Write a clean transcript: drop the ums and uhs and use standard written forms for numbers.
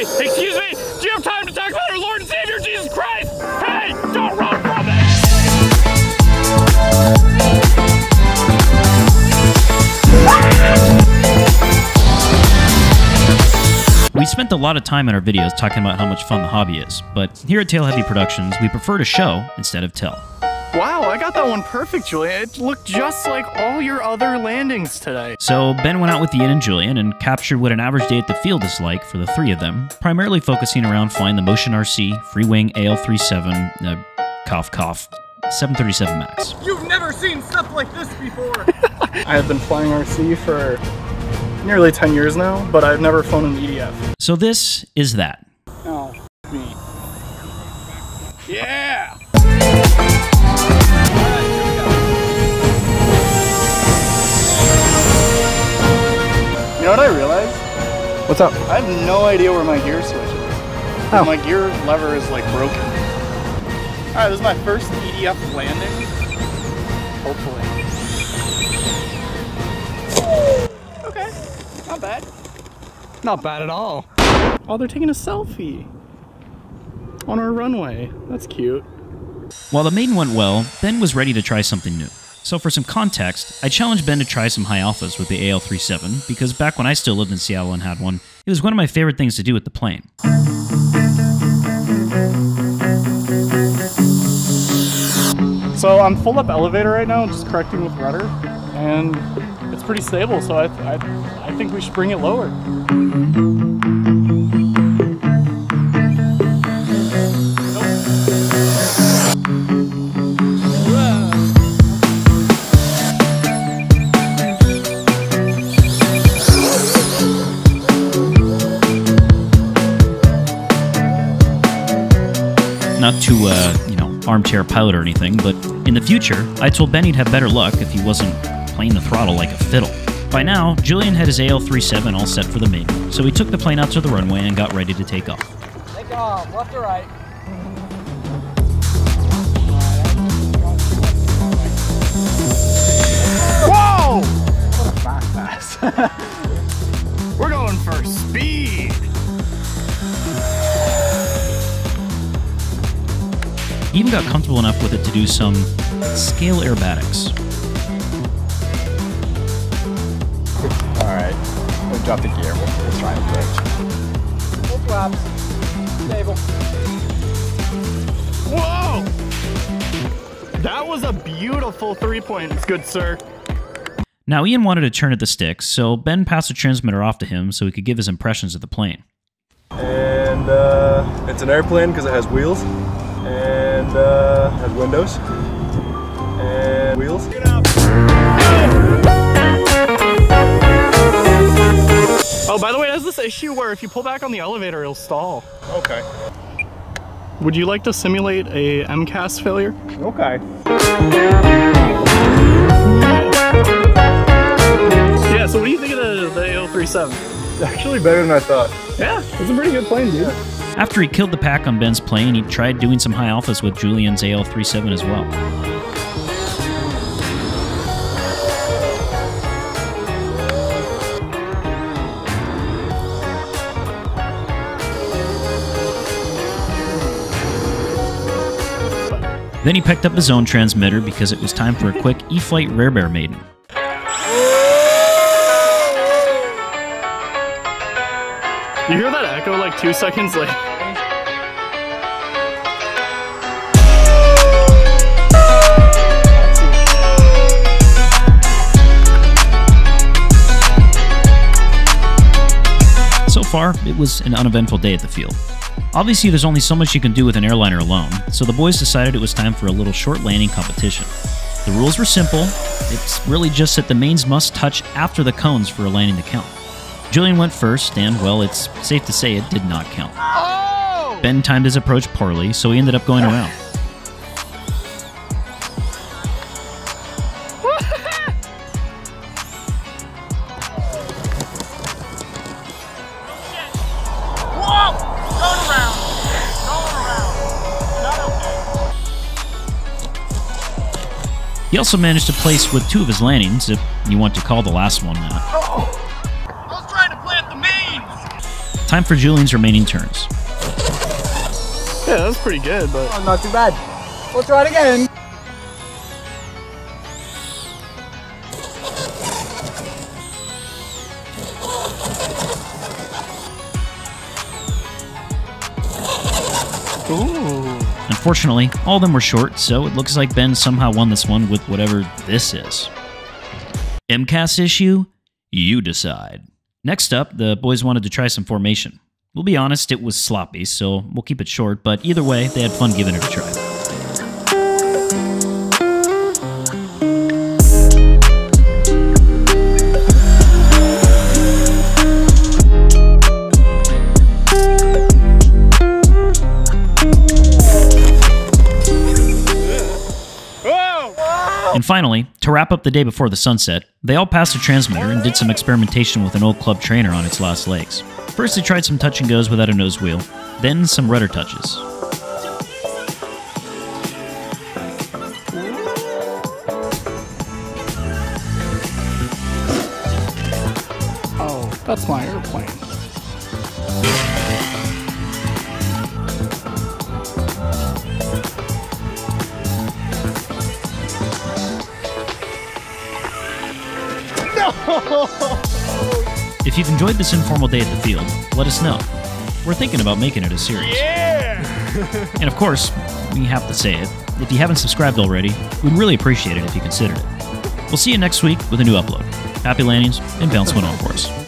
Hey, excuse me, do you have time to talk about our Lord and Savior, Jesus Christ? Hey, don't run from it! We spent a lot of time in our videos talking about how much fun the hobby is, but here at Tail Heavy Productions, we prefer to show instead of tell. Wow, I got that one perfect, Julia. It looked just like all your other landings today. So Ben went out with Ian and Julian and captured what an average day at the field is like for the three of them, primarily focusing around flying the Motion RC, Free Wing, AL-37, cough cough, 737 MAX. You've never seen stuff like this before! I have been flying RC for nearly 10 years now, but I've never flown an EDF. So this is that. Oh, me. Yeah! You know what I realized? What's up? I have no idea where my gear switch is. Oh. My gear lever is like broken. Alright, this is my first EDF landing. Hopefully. Okay, not bad. Not bad at all. Oh, they're taking a selfie on our runway. That's cute. While the maiden went well, Ben was ready to try something new. So for some context, I challenged Ben to try some high alphas with the AL-37 because back when I still lived in Seattle and had one, it was one of my favorite things to do with the plane. So I'm full up elevator right now, just correcting with rudder, and it's pretty stable, so I think we should bring it lower. Not to, armchair pilot or anything, but in the future, I told Ben he'd have better luck if he wasn't playing the throttle like a fiddle. By now, Julian had his AL-37 all set for the maiden, so he took the plane out to the runway and got ready to take off. Take off, left to right. Whoa! What a back pass. We're going for speed! He even got comfortable enough with it to do some scale aerobatics. Alright, we'll drop the gear, we'll try and break. Full drops, stable. Whoa! That was a beautiful 3-point, it's good, sir. Now Ian wanted to turn at the sticks, so Ben passed the transmitter off to him so he could give his impressions of the plane. And it's an airplane because it has wheels. And has windows and wheels. Get up. Oh, by the way, there's this issue where if you pull back on the elevator, it'll stall. Okay. Would you like to simulate a MCAS failure? Okay. Yeah, so what do you think of the AL-37? It's actually better than I thought. Yeah, it's a pretty good plane, dude. Yeah. After he killed the pack on Ben's plane, he tried doing some high alphas with Julian's AL-37 as well. Then he picked up his own transmitter because it was time for a quick E-Flight Rare Bear maiden. You hear that echo like 2 seconds later? So far, it was an uneventful day at the field. Obviously, there's only so much you can do with an airliner alone, so the boys decided it was time for a little short landing competition. The rules were simple. It's really just that the mains must touch after the cones for a landing to count. Julian went first, and, well, it's safe to say it did not count. Oh! Ben timed his approach poorly, so he ended up going around. He also managed to place with 2 of his landings, if you want to call the last one that. Oh! Time for Julian's remaining turns. Yeah, that was pretty good, but... Oh, not too bad. We'll try it again. Ooh. Unfortunately, all of them were short, so it looks like Ben somehow won this one with whatever this is. MCAS issue? You decide. Next up, the boys wanted to try some formation. We'll be honest, it was sloppy, so we'll keep it short, but either way, they had fun giving it a try. And finally, to wrap up the day before the sunset, they all passed a transmitter and did some experimentation with an old club trainer on its last legs. First they tried some touch and goes without a nose wheel, then some rudder touches. Oh, that's my airplane. If you've enjoyed this informal day at the field, let us know. We're thinking about making it a series. Yeah! And of course, we have to say it, if you haven't subscribed already, we'd really appreciate it if you considered it. We'll see you next week with a new upload. Happy landings, and bounce one on for us.